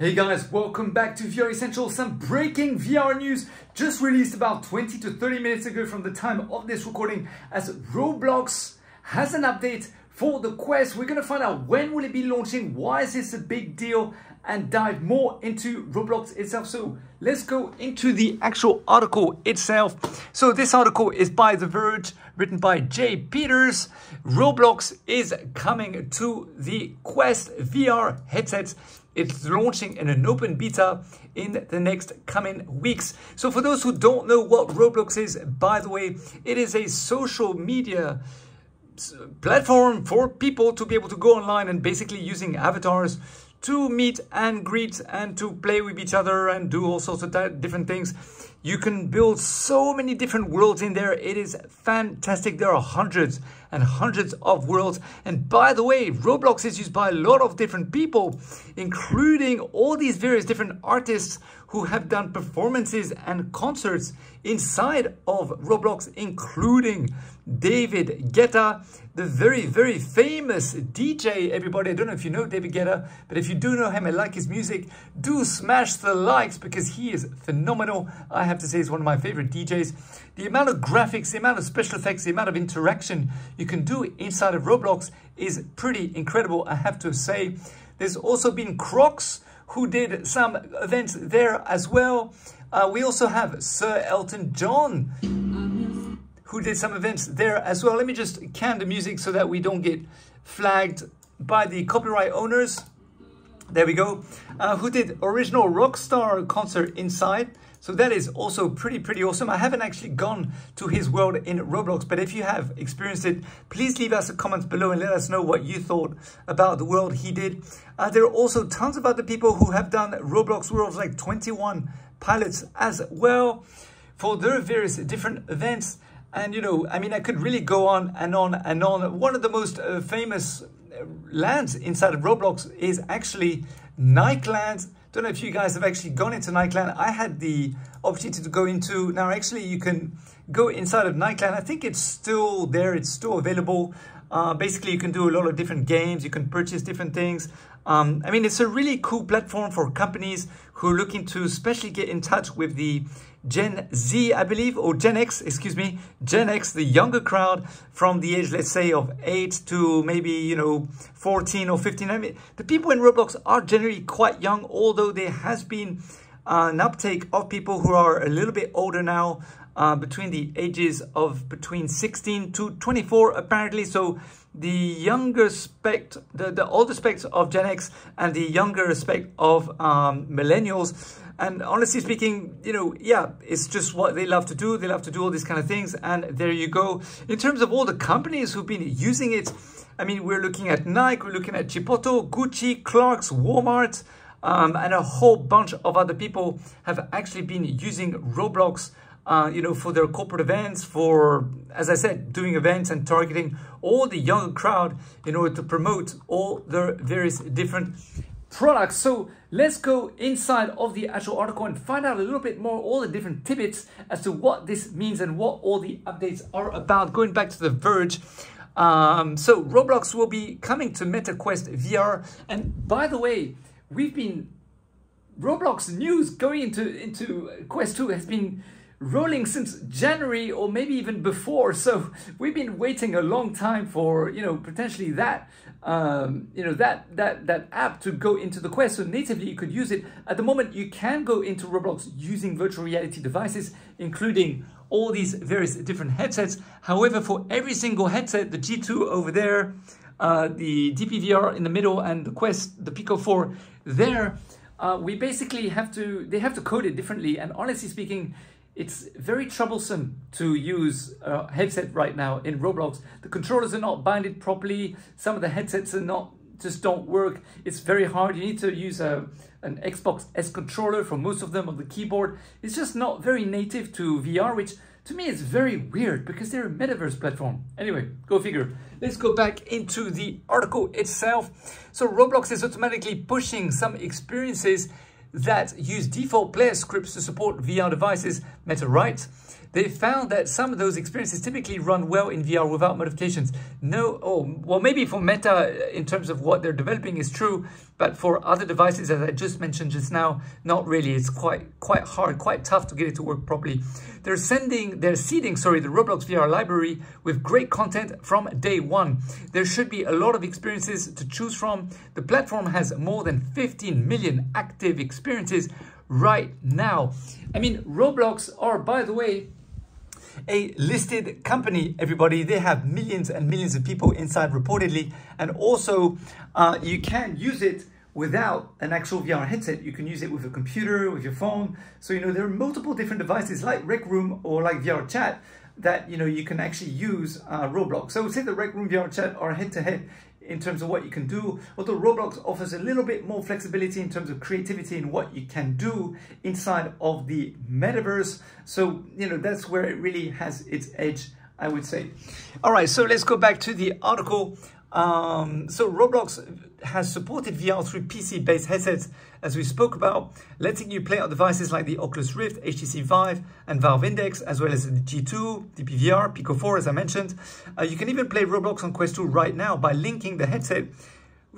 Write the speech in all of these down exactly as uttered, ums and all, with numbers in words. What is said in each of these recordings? Hey guys, welcome back to V R Essentials. Some breaking V R news just released about twenty to thirty minutes ago from the time of this recording, as Roblox has an update for the Quest. We're going to find out when will it be launching, why is this a big deal, and dive more into Roblox itself. So let's go into the actual article itself. So this article is by The Verge, written by Jay Peters. Roblox is coming to the Quest V R headsets. It's launching in an open beta in the next coming weeks. So for those who don't know what Roblox is, by the way, it is a social media platform for people to be able to go online and basically using avatars to meet and greet and to play with each other and do all sorts of different things. You can build so many different worlds in there. It is fantastic. There are hundreds and hundreds of worlds. And by the way, Roblox is used by a lot of different people, including all these various different artists who have done performances and concerts inside of Roblox, including David Guetta, the very, very famous D J, everybody. I don't know if you know David Guetta, but if you do know him and like his music, do smash the likes because he is phenomenal. I have to say he's one of my favorite D Js. The amount of graphics, the amount of special effects, the amount of interaction you can do inside of Roblox is pretty incredible, I have to say. There's also been Crocs, who did some events there as well. Uh, we also have Sir Elton John, who did some events there as well. Let me just can the music so that we don't get flagged by the copyright owners. There we go. Uh, who did original rock star concert inside. So that is also pretty, pretty awesome. I haven't actually gone to his world in Roblox, but if you have experienced it, please leave us a comment below and let us know what you thought about the world he did. Uh, there are also tons of other people who have done Roblox worlds like Twenty One Pilots as well for their various different events. And, you know, I mean, I could really go on and on and on. One of the most uh, famous lands inside of Roblox is actually Nightland. Don't know if you guys have actually gone into Nightland. I had the opportunity to go into. Now, actually, you can go inside of Nightland. I think it's still there. It's still available. Uh, basically, you can do a lot of different games. You can purchase different things. Um, I mean, it's a really cool platform for companies who are looking to especially get in touch with the Gen Z, I believe, or Gen X, excuse me, Gen X, the younger crowd from the age, let's say, of eight to maybe, you know, fourteen or fifteen. I mean, the people in Roblox are generally quite young, although there has been uh, an uptake of people who are a little bit older now, uh, between the ages of between sixteen to twenty-four, apparently. So the younger spect, the, the older specs of Gen X and the younger spec of um, millennials. And honestly speaking, you know, yeah, it's just what they love to do. They love to do all these kind of things. And there you go. In terms of all the companies who've been using it, I mean, we're looking at Nike, we're looking at Chipotle, Gucci, Clark's, Walmart, um, and a whole bunch of other people have actually been using Roblox, uh, you know, for their corporate events, for, as I said, doing events and targeting all the younger crowd in order to promote all their various different products. So let's go inside of the actual article and find out a little bit more, all the different tidbits as to what this means and what all the updates are about. Going back to The Verge, um, so Roblox will be coming to MetaQuest V R. And by the way, we've been, Roblox news going into, into Quest two has been rolling since January or maybe even before. So we've been waiting a long time for, you know, potentially that, um, you know, that, that, that app to go into the Quest. So natively you could use it. At the moment, you can go into Roblox using virtual reality devices, including all these various different headsets. However, for every single headset, the G two over there, uh, the D P V R in the middle and the Quest, the Pico four there, uh, we basically have to, they have to code it differently. And honestly speaking, it's very troublesome to use a headset right now in Roblox. The controllers are not binded properly. Some of the headsets are not, just don't work. It's very hard. You need to use a, an Xbox S controller for most of them on the keyboard. It's just not very native to V R, which to me is very weird because they're a metaverse platform. Anyway, go figure. Let's go back into the article itself. So Roblox is automatically pushing some experiences that use default player scripts to support V R devices, Meta writes. They found that some of those experiences typically run well in V R without modifications. No, oh, well, maybe for Meta in terms of what they're developing is true, but for other devices, as I just mentioned just now, not really. It's quite quite hard, quite tough to get it to work properly. They're sending, they're seeding, sorry, the Roblox V R library with great content from day one. There should be a lot of experiences to choose from. The platform has more than fifteen million active experiences right now. I mean, Roblox are, by the way, a listed company, everybody. They have millions and millions of people inside, reportedly. And also, uh, you can use it without an actual V R headset. You can use it with a computer, with your phone. So, you know, there are multiple different devices like Rec Room or like VRChat that, you know, you can actually use uh, Roblox. So I would say the Rec Room, VRChat are head-to-head in terms of what you can do, although Roblox offers a little bit more flexibility in terms of creativity and what you can do inside of the metaverse. So, you know, that's where it really has its edge, I would say. All right, so let's go back to the article. Um, so Roblox has supported V R through P C-based headsets, as we spoke about, letting you play on devices like the Oculus Rift, H T C Vive, and Valve Index, as well as the G two, D P V R, Pico four, as I mentioned. Uh, you can even play Roblox on Quest two right now by linking the headset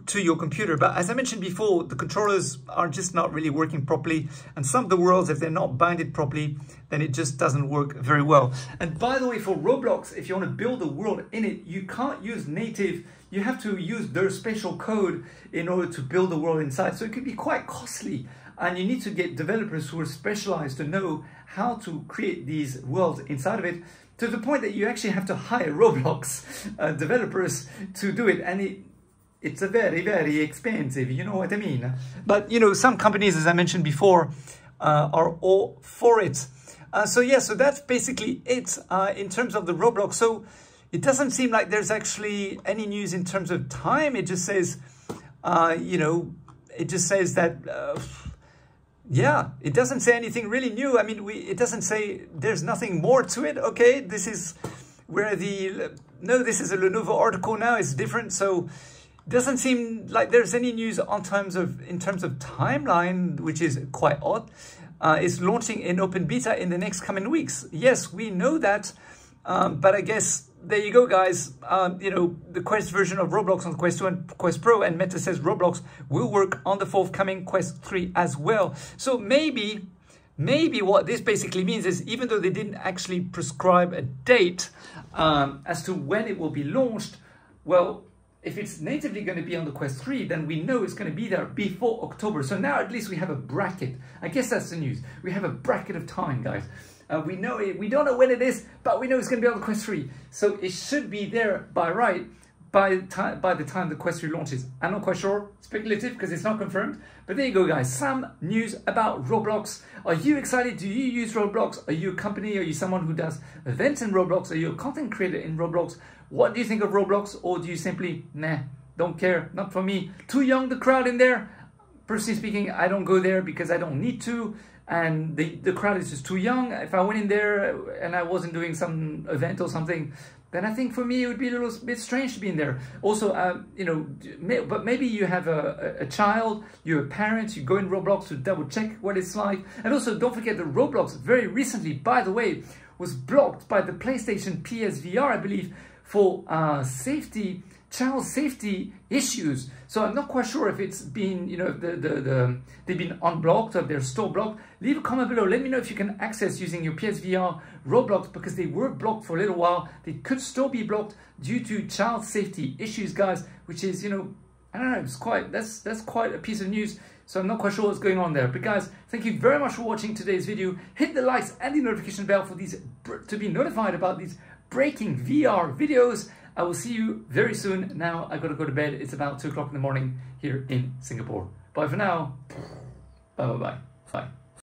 to your computer. But as I mentioned before, the controllers are just not really working properly. And some of the worlds, if they're not binded properly, then it just doesn't work very well. And by the way, for Roblox, if you want to build a world in it, you can't use native. You have to use their special code in order to build a world inside. So it could be quite costly. And you need to get developers who are specialized to know how to create these worlds inside of it, to the point that you actually have to hire Roblox uh, developers to do it. And it It's a very, very expensive, you know what I mean? But, you know, some companies, as I mentioned before, uh, are all for it. Uh, so, yeah, so that's basically it uh, in terms of the Roblox. So it doesn't seem like there's actually any news in terms of time. It just says, uh, you know, it just says that, uh, yeah, it doesn't say anything really new. I mean, we, it doesn't say there's nothing more to it. Okay, this is where the, no, this is a Lenovo article now. It's different, so... Doesn't seem like there's any news on terms of in terms of timeline, which is quite odd. Uh, it's launching in open beta in the next coming weeks. Yes, we know that, um, but I guess there you go, guys. Um, you know, the Quest version of Roblox on Quest two and Quest Pro, and Meta says Roblox will work on the forthcoming Quest three as well. So maybe, maybe what this basically means is, even though they didn't actually prescribe a date um, as to when it will be launched, well, if it's natively going to be on the Quest three, then we know it's going to be there before October. So now at least we have a bracket. I guess that's the news. We have a bracket of time, guys. Uh, we know it. We don't know when it is, but we know it's going to be on the Quest three. So it should be there by right by the time by the time the Quest three launches. I'm not quite sure. Speculative because it's not confirmed. But there you go, guys. Some news about Roblox. Are you excited? Do you use Roblox? Are you a company? Are you someone who does events in Roblox? Are you a content creator in Roblox? What do you think of Roblox? Or do you simply, nah, don't care, not for me? Too young, the crowd in there. Personally speaking, I don't go there because I don't need to. And the, the crowd is just too young. If I went in there and I wasn't doing some event or something, then I think for me, it would be a little bit strange to be in there. Also, uh, you know, may, but maybe you have a, a child, you're a parent, you go in Roblox to double check what it's like. And also don't forget that Roblox very recently, by the way, was blocked by the PlayStation P S V R, I believe, for uh, safety, child safety issues. So I'm not quite sure if it's been, you know, the, the, the, they've been unblocked or they're still blocked. Leave a comment below. Let me know if you can access using your P S V R Roblox, because they were blocked for a little while. They could still be blocked due to child safety issues, guys, which is, you know, I don't know, it's quite, that's, that's quite a piece of news. So I'm not quite sure what's going on there. But guys, thank you very much for watching today's video. Hit the likes and the notification bell for these, to be notified about these breaking V R videos. I will see you very soon. Now I gotta go to bed. It's about two o'clock in the morning here in Singapore. Bye for now. Bye bye bye. Bye.